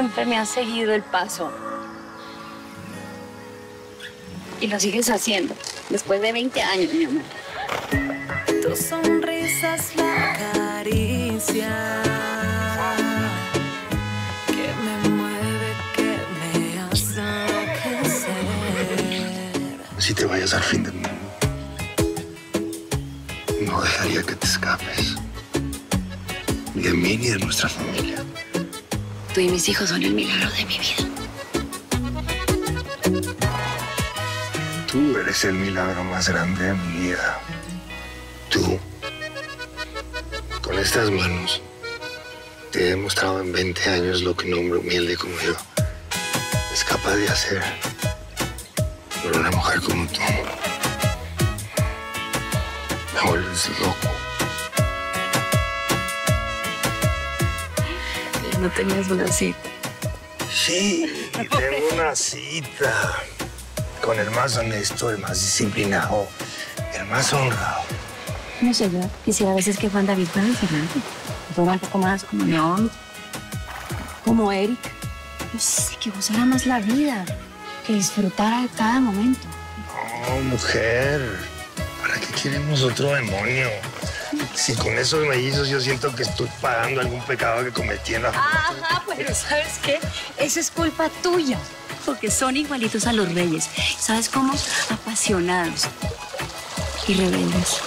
siempre me has seguido el paso. Y lo sigues haciendo, después de 20 años, mi amor. Tu sonrisa es la caricia que me mueve, que me hace crecer. Si te vayas al fin del mundo, no dejaría que te escapes. Ni de mí, ni de nuestra familia. Tú y mis hijos son el milagro de mi vida. Tú eres el milagro más grande de mi vida. Tú, con estas manos, te he demostrado en 20 años lo que un hombre humilde como yo es capaz de hacer por una mujer como tú. Me vuelves loco. ¿No tenías una cita? Sí, tengo una cita. Con el más honesto, el más disciplinado, el más honrado. No sé, yo quisiera a veces que Juan David fuera Fernando. Fuera un poco más como León, como Eric. Yo sé que gozara más la vida, que disfrutara de cada momento. No, mujer. ¿Para qué queremos otro demonio? Si con esos mellizos yo siento que estoy pagando algún pecado que cometí en la... Ajá, pero ¿sabes qué? Eso es culpa tuya, porque son igualitos a los reyes. ¿Sabes cómo? Apasionados y rebeldes.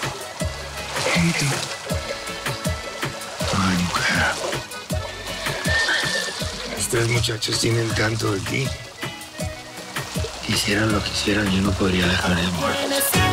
Ay, mujer. Estos muchachos tienen tanto de ti. Quisieran lo que quisieran, yo no podría dejar de amor.